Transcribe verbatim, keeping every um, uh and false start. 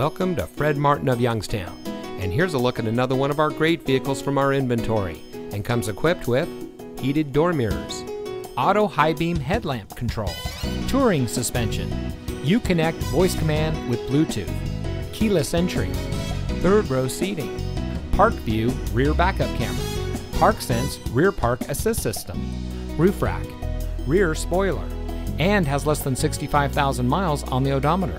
Welcome to Fred Martin of Youngstown, and here's a look at another one of our great vehicles from our inventory, and comes equipped with heated door mirrors, auto high beam headlamp control, touring suspension, Uconnect voice command with Bluetooth, keyless entry, third row seating, ParkView rear backup camera, ParkSense rear park assist system, roof rack, rear spoiler, and has less than sixty-five thousand miles on the odometer.